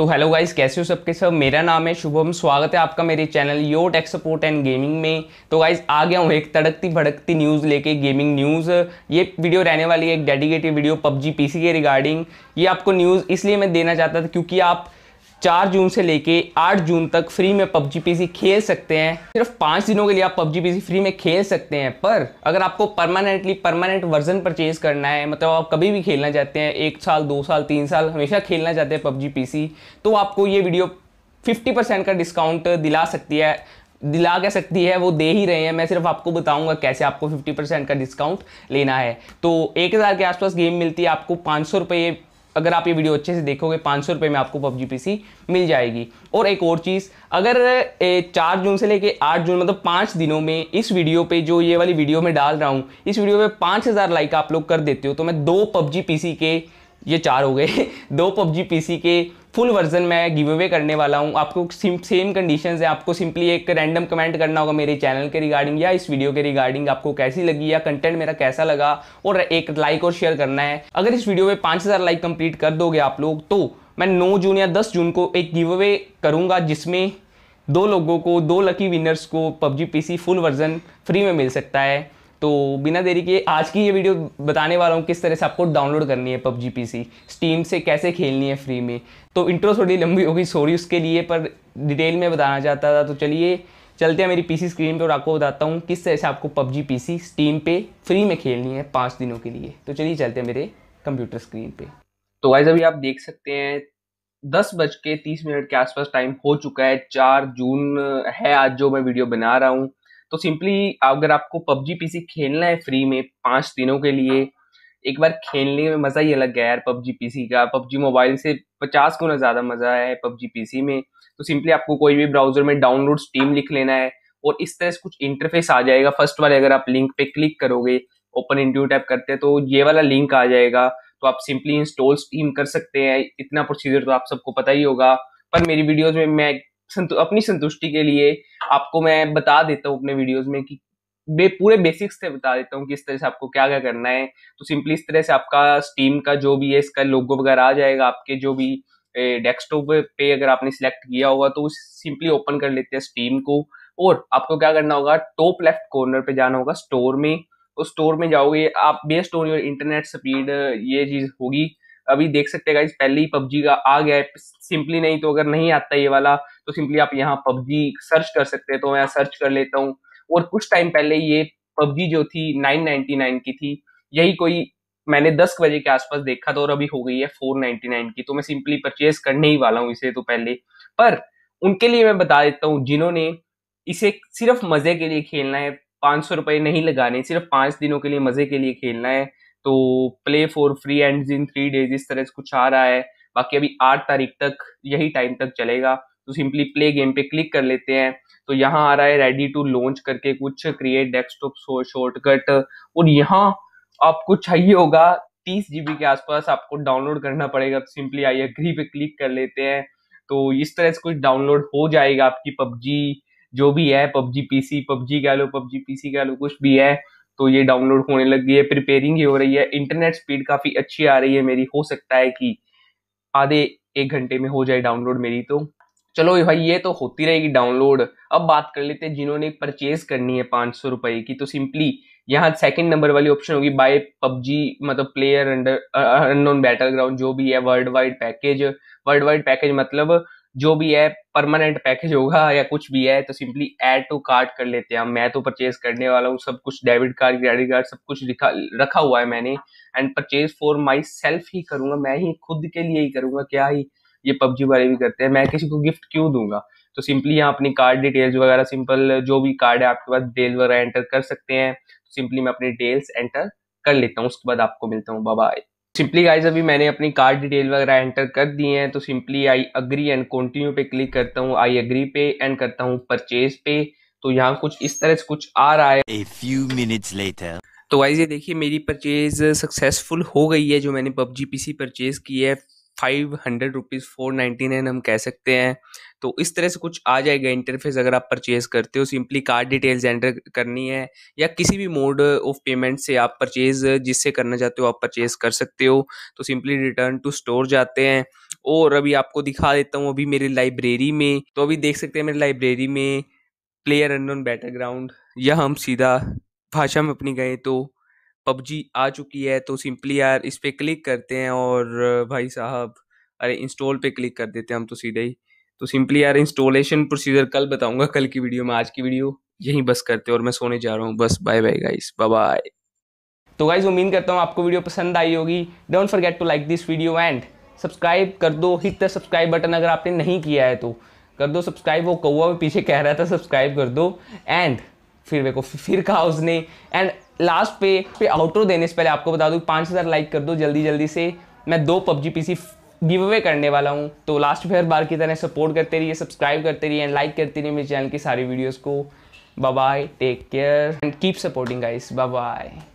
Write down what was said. तो hello guys, कैसे हो सबके सब। मेरा नाम है शुभम, स्वागत है आपका मेरे channel Yo Tech Support and gaming में। तो गाइस आ गया हूँ एक तड़कती भड़कती न्यूज़ लेके, गेमिंग न्यूज़। ये वीडियो रहने वाली है एक डेडिकेटेड वीडियो पबजी पीसी के रिगार्डिंग। ये आपको न्यूज़ इसलिए मैं देना चाहता था क्योंकि आप 4 जून से लेके 8 जून तक फ्री में पबजी पीसी खेल सकते हैं। सिर्फ 5 दिनों के लिए आप पबजी पीसी फ्री में खेल सकते हैं। पर अगर आपको परमानेंट वर्जन परचेज करना है, मतलब आप कभी भी खेलना चाहते हैं, 1 साल 2 साल 3 साल हमेशा खेलना चाहते हैं पबजी पीसी, तो आपको ये वीडियो 50% का डिस्काउंट दिला सकती है। वो दे ही रहे हैं, मैं सिर्फ आपको बताऊंगा कैसे आपको 50% का डिस्काउंट लेना है। तो 1000 के आसपास गेम मिलती है आपको 500 रुपये। अगर आप ये वीडियो अच्छे से देखोगे 500 रुपये में आपको पबजी पीसी मिल जाएगी। और एक और चीज़, अगर 4 जून से लेके 8 जून मतलब 5 दिनों में इस वीडियो पे, जो ये वाली वीडियो में डाल रहा हूँ, इस वीडियो पे 5000 लाइक आप लोग कर देते हो तो मैं 2 पबजी पीसी के, ये 4 हो गए, 2 पबजी पीसी के फुल वर्जन मैं गिव अवे करने वाला हूँ। आपको सेम कंडीशंस है। आपको सिंपली एक रैंडम कमेंट करना होगा मेरे चैनल के रिगार्डिंग या इस वीडियो के रिगार्डिंग, आपको कैसी लगी या कंटेंट मेरा कैसा लगा, और एक लाइक और शेयर करना है। अगर इस वीडियो में 5000 लाइक कंप्लीट कर दोगे आप लोग तो मैं 9 जून या 10 जून को एक गिव अवे करूँगा जिसमें 2 लोगों को, 2 लकी विनर्स को PUBG PC full version free में मिल सकता है। तो बिना देरी के आज की ये वीडियो बताने वाला हूँ किस तरह से आपको डाउनलोड करनी है पबजी पीसी, स्टीम से कैसे खेलनी है फ्री में। तो इंट्रो थोड़ी लंबी होगी, सॉरी उसके लिए, पर डिटेल में बताना चाहता था। तो चलिए चलते हैं मेरी पीसी स्क्रीन पे और आपको बताता हूँ किस तरह से आपको पबजी पीसी स्टीम पे फ्री में खेलनी है 5 दिनों के लिए। तो चलिए चलते हैं मेरे कंप्यूटर स्क्रीन पर। तो गाइस अभी आप देख सकते हैं 10:30 के आसपास टाइम हो चुका है, 4 जून है आज जो मैं वीडियो बना रहा हूँ। तो सिंपली अगर आपको पबजी पीसी खेलना है फ्री में 5 दिनों के लिए, एक बार खेलने में मज़ा ही अलग है यार पबजी पीसी का। पबजी मोबाइल से 50 गुना ज़्यादा मज़ा है पबजी पीसी में। तो सिंपली आपको कोई भी ब्राउज़र में डाउनलोड स्टीम लिख लेना है और इस तरह से कुछ इंटरफेस आ जाएगा। फर्स्ट वाले अगर आप लिंक पे क्लिक करोगे, ओपन इंट्यू टैप करते हैं तो ये वाला लिंक आ जाएगा। तो आप सिंपली इंस्टॉल स्टीम कर सकते हैं। इतना प्रोसीजर तो आप सबको पता ही होगा, पर मेरी वीडियोज़ में मैं अपनी संतुष्टि के लिए आपको मैं बता देता हूँ अपने वीडियोस में कि पूरे बेसिक्स से बता देता हूँ कि इस तरह से आपको क्या क्या करना है। तो सिंपली इस तरह से आपका स्टीम का जो भी है इसका लोगो वगैरह आ जाएगा आपके जो भी डेस्कटॉप पे, अगर आपने सिलेक्ट किया होगा तो सिंपली ओपन कर लेते हैं स्टीम को। और आपको क्या करना होगा, टॉप लेफ्ट कॉर्नर पे जाना होगा स्टोर में। उस स्टोर में जाओगे आप, best on your internet speed ये चीज़ होगी। अभी देख सकते हैं गाइस पहले ही पबजी का आ गया है सिंपली। नहीं तो अगर नहीं आता ये वाला तो सिंपली आप यहाँ पबजी सर्च कर सकते हैं। तो मैं सर्च कर लेता हूँ। और कुछ टाइम पहले ये पबजी जो थी 999 की थी, यही कोई मैंने 10 बजे के आसपास देखा था और अभी हो गई है 499 की। तो मैं सिंपली परचेज करने ही वाला हूँ इसे तो पहले। पर उनके लिए मैं बता देता हूँ जिन्होंने इसे सिर्फ मजे के लिए खेलना है, 500 रुपये नहीं लगाने, सिर्फ 5 दिनों के लिए मजे के लिए खेलना है। तो play for free and in 3 days इस तरह से कुछ आ रहा है। बाकी अभी 8 तारीख तक यही टाइम तक चलेगा। तो सिंपली प्ले गेम पे क्लिक कर लेते हैं। तो यहाँ आ रहा है रेडी टू लॉन्च करके कुछ, क्रिएट डेस्कटॉप शॉर्टकट। और यहाँ आपको चाहिए होगा 30 GB के आसपास आपको डाउनलोड करना पड़ेगा। तो सिंपली आई एग्री पे क्लिक कर लेते हैं। तो इस तरह से कुछ डाउनलोड हो जाएगा आपकी पबजी जो भी है, पबजी कह लो, पबजी पीसी कह लो, कुछ भी है। तो ये डाउनलोड होने लग गई है, प्रिपेयरिंग ही हो रही है। इंटरनेट स्पीड काफ़ी अच्छी आ रही है मेरी, हो सकता है कि आधे 1 घंटे में हो जाए डाउनलोड मेरी। तो चलो भाई ये तो होती रहेगी डाउनलोड। अब बात कर लेते हैं जिन्होंने परचेज करनी है 500 रुपये की। तो सिंपली यहाँ सेकंड नंबर वाली ऑप्शन होगी बाय पबजी, मतलब player under unknown battle ground जो भी है, वर्ल्ड वाइड पैकेज मतलब जो भी है परमानेंट पैकेज होगा या कुछ भी है। तो सिंपली ऐड टू कार्ट कर लेते हैं। मैं तो परचेज करने वाला हूँ, सब कुछ डेबिट कार्ड क्रेडिट कार्ड सब कुछ रखा हुआ है मैंने। And purchase for myself ही करूँगा, मैं ही खुद के लिए ही करूँगा। क्या ही ये पबजी वाले भी करते हैं, मैं किसी को गिफ्ट क्यों दूंगा। तो सिंपली यहाँ अपनी कार्ड डिटेल्स वगैरह, सिंपल जो भी कार्ड है आपके पास डिटेल वगैरह एंटर कर सकते हैं। सिंपली मैं अपनी डिटेल्स एंटर कर लेता हूँ, उसके बाद आपको मिलता हूँ, बाय बाय। सिंपली गाइज अभी मैंने अपनी कार्ड डिटेल वगैरह एंटर कर दी हैं। तो simply I agree and continue पे क्लिक करता हूँ, आई अग्री पे एंड करता हूँ परचेज पे। तो यहाँ कुछ इस तरह से कुछ आ रहा है। A few minutes later. तो गाइज ये देखिए मेरी परचेज सक्सेसफुल हो गई है जो मैंने पबजी पीसी परचेज की है 500 रुपीज़ 499 हम कह सकते हैं। तो इस तरह से कुछ आ जाएगा इंटरफेस अगर आप परचेज़ करते हो। सिंपली कार्ड डिटेल्स एंटर करनी है या किसी भी मोड ऑफ पेमेंट से आप परचेज़ जिससे करना चाहते हो आप परचेज़ कर सकते हो। तो सिंपली रिटर्न टू स्टोर जाते हैं और अभी आपको दिखा देता हूँ अभी मेरी लाइब्रेरी में। तो अभी देख सकते हैं मेरी लाइब्रेरी में प्लेयर अननोन बैटलग्राउंड या हम सीधा भाषा में अपनी गए तो PUBG आ चुकी है। तो सिंपली यार इस पर क्लिक करते हैं और भाई साहब अरे इंस्टॉल पे क्लिक कर देते हैं हम तो सीधा ही। तो सिंपली यार इंस्टॉलेशन प्रोसीजर कल बताऊंगा कल की वीडियो में। आज की वीडियो यहीं बस करते हैं और मैं सोने जा रहा हूँ बस। Bye bye guys, bye bye. तो गाइस उम्मीद करता हूँ आपको वीडियो पसंद आई होगी। Don't forget to like this video and subscribe कर दो। हिट द सब्सक्राइब बटन अगर आपने नहीं किया है तो कर दो सब्सक्राइब। वो कौवा में पीछे कह रहा था सब्सक्राइब कर दो एंड फिर देखो फिर कहा उसने। एंड लास्ट पे आउटरो देने से पहले आपको बता दूँ 5000 लाइक कर दो जल्दी जल्दी से। मैं 2 PUBG PC गिव अवे करने वाला हूँ तो लास्ट पे हर बार की तरह सपोर्ट करते रहिए, सब्सक्राइब करते रहिए एंड लाइक करते रहिए मेरे चैनल की सारी वीडियोज़ को। Bye bye, take care and keep supporting guys. Bye bye.